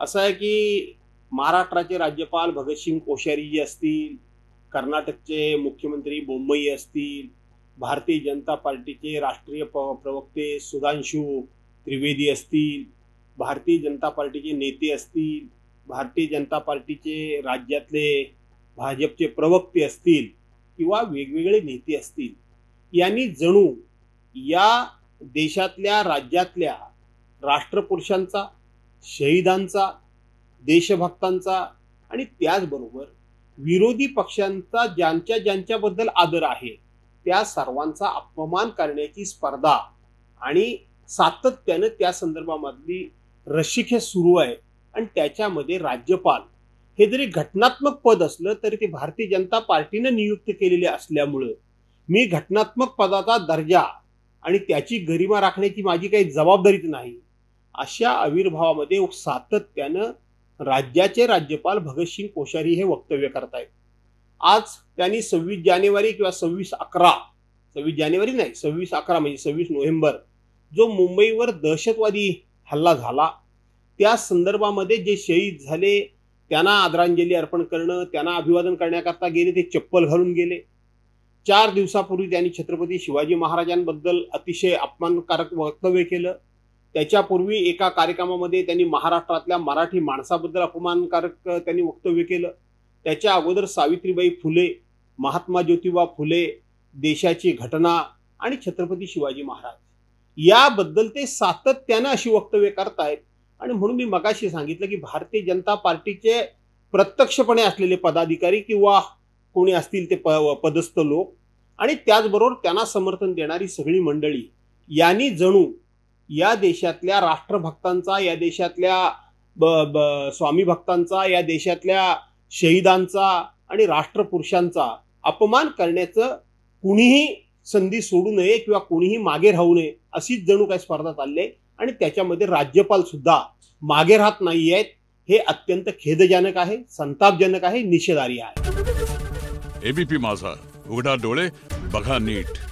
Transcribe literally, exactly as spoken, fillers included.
असं आहे की महाराष्ट्राचे राज्यपाल भगतसिंग कोश्यारी जी असतील, कर्नाटकचे मुख्यमंत्री बोम्मई असतील, भारतीय जनता पार्टीचे राष्ट्रीय प्रवक्ते सुधांशु त्रिवेदी असतील, भारतीय जनता पार्टीचे नेते असतील, भारतीय जनता पार्टीचे राज्यातले भाजपचे प्रवक्ते असतील किंवा वेगवेगळे नेते असतील, यांनी जणू या देशातल्या राज्यातल्या राष्ट्रपुरुषांचा, शहीदांचा, देशभक्तांचा आणि त्याचबरोबर विरोधी पक्षांचा ज्यांच्या ज्यांच्याबद्दल आदर आहे त्या सर्वांचा अपमान करण्याची स्पर्धा आणि सातत्याने त्या संदर्भामधली रस्सीखेच सुरू आहे। आणि त्याच्यामध्ये राज्यपाल हे जरी घटनात्मक पद असलं तरी ते भारतीय जनता पार्टीने नियुक्त केलेले असल्यामुळे मी घटनात्मक पदाचा दर्जा आणि त्याची गरिमा राखण्याची माझी काही जबाबदारीच नाही, अशा आविर्भावामध्ये सातत्याने राज्याचे राज्यपाल भगतसिंग कोश्यारी हे वक्तव्य करतायत। आज त्यांनी सव्वीस जानेवारी किंवा सव्वीस अकरा सव्वीस जानेवारी नाही सव्वीस अकरा म्हणजे सव्वीस नोव्हेंबर जो मुंबईवर दहशतवादी हल्ला झाला त्या संदर्भामध्ये जे शहीद झाले त्यांना आदरांजली अर्पण करणं, त्यांना अभिवादन करण्याकरता गेले ते चप्पल घालून गेले। चार दिवसापूर्वी त्यांनी छत्रपती शिवाजी महाराजांबद्दल अतिशय अपमानकारक वक्तव्य केलं। त्याच्यापूर्वी एका कार्यक्रमामध्ये त्यांनी महाराष्ट्रातल्या मराठी माणसाबद्दल अपमानकारक त्यांनी वक्तव्य केलं। त्याच्या अगोदर सावित्रीबाई फुले, महात्मा ज्योतिबा फुले, देशाची घटना आणि छत्रपती शिवाजी महाराज याबद्दल ते सातत्याने अशी वक्तव्य करतायत। आणि म्हणून मी मगाशी सांगितलं की भारतीय जनता पार्टीचे प्रत्यक्षपणे असलेले पदाधिकारी किंवा कोणी असतील ते पदस्थ लोक आणि त्याचबरोबर त्यांना समर्थन देणारी सगळी मंडळी यांनी जणू या देशातल्या राष्ट्रभक्तांचा, या देशातल्या स्वामी भक्तांचा, या देशातल्या शहीदांचा आणि राष्ट्रपुरुषांचा अपमान करण्याचं कुणीही संधी सोडू नये किंवा कुणीही मागे राहू नये अशीच जणू काही स्पर्धा चालली आहे। आणि त्याच्यामध्ये राज्यपाल सुद्धा मागे राहत नाही आहेत, हे अत्यंत खेदजनक आहे, संतापजनक आहे, निषेधार्ह आहे। एबीपी माझा, उघडा डोळे बघा नीट।